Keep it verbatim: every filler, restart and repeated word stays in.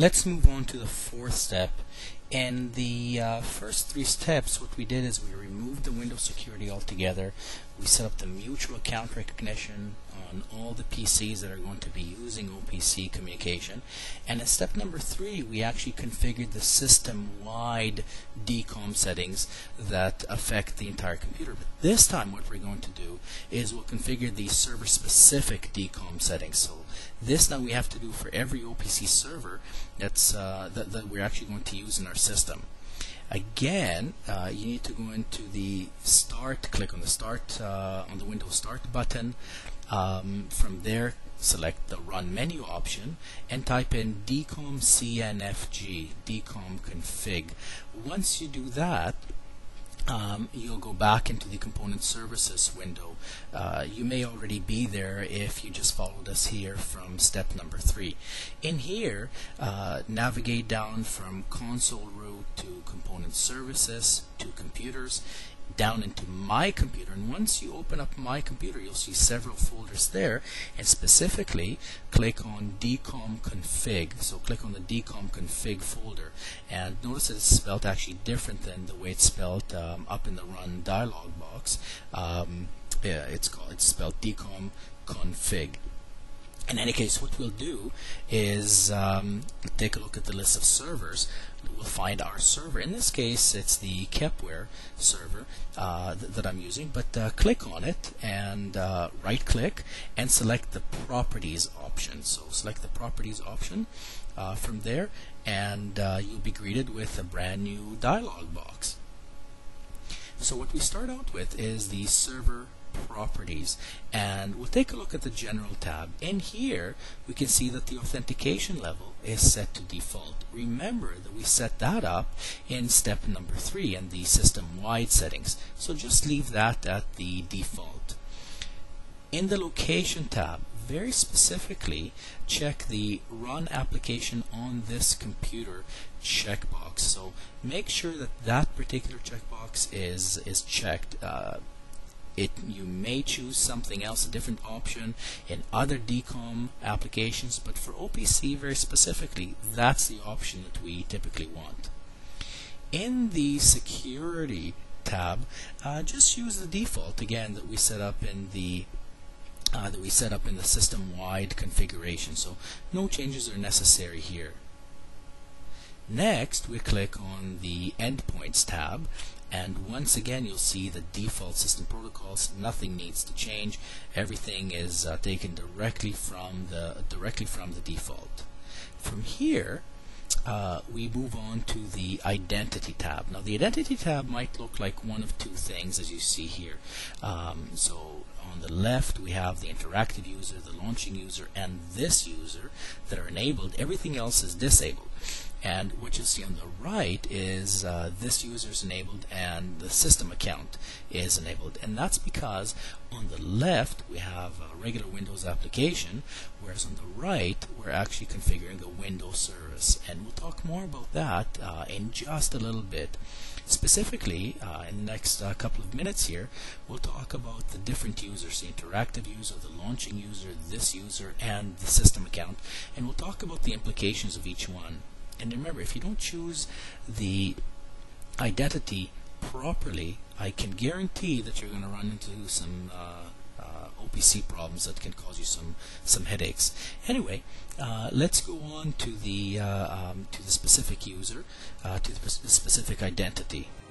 Let's move on to the fourth step. In the uh, first three steps, what we did is we removed the Windows security altogether. We set up the mutual account recognition on all the P Cs that are going to be using O P C communication. And in step number three, we actually configured the system-wide D COM settings that affect the entire computer. But this time what we're going to do is we'll configure the server-specific D COM settings. So this now we have to do for every O P C server that's, uh, that, that we're actually going to use in our system. Again, uh, you need to go into the Start, click on the Start, uh, on the Windows Start button. Um, from there, select the Run Menu option and type in D COM C N F G, D COM config. Once you do that, Um, you'll go back into the component services window. Uh, you may already be there if you just followed us here from step number three. In here, uh, navigate down from console root to component services to computers, down into My Computer, and once you open up My Computer, you'll see several folders there, and specifically click on D COM config. So click on the D COM config folder, and notice it's spelled actually different than the way it's spelled um, up in the Run dialog box. Um, yeah, it's called it's spelled D COM config. In any case, what we'll do is um, take a look at the list of servers. We'll find our server. In this case, it's the Kepware server uh, th that I'm using, but uh, click on it and uh, right-click and select the Properties option. So select the Properties option uh, from there, and uh, you'll be greeted with a brand new dialog box. So what we start out with is the server properties, and we'll take a look at the General tab. In here we can see that the authentication level is set to default. Remember that we set that up in step number three in the system-wide settings, so just leave that at the default. In the Location tab, very specifically check the Run Application on This Computer checkbox, so make sure that that particular checkbox is, is checked. Uh, It, you may choose something else, a different option in other D COM applications, but for O P C very specifically, that's the option that we typically want. In the Security tab, uh, just use the default again that we set up in the uh, that we set up in the system-wide configuration. So no changes are necessary here. Next, we click on the Endpoints tab, and once again you'll see the default system protocols. Nothing needs to change. Everything is uh, taken directly from the directly from the default. From here, uh, we move on to the Identity tab. Now, the Identity tab might look like one of two things, as you see here. Um, so on the left we have the interactive user, the launching user, and this user that are enabled. Everything else is disabled. And what you see on the right is uh, this user is enabled and the system account is enabled, and that's because on the left we have a regular Windows application, whereas on the right we're actually configuring a Windows service, and we'll talk more about that uh, in just a little bit. Specifically, uh, in the next uh, couple of minutes here, we'll talk about the different users, the interactive user, the launching user, this user, and the system account, and we'll talk about the implications of each one. And remember, if you don't choose the identity properly, I can guarantee that you're going to run into some uh, uh, O P C problems that can cause you some some headaches. Anyway, uh, let's go on to the uh, um, to the specific user, uh, to the specific identity.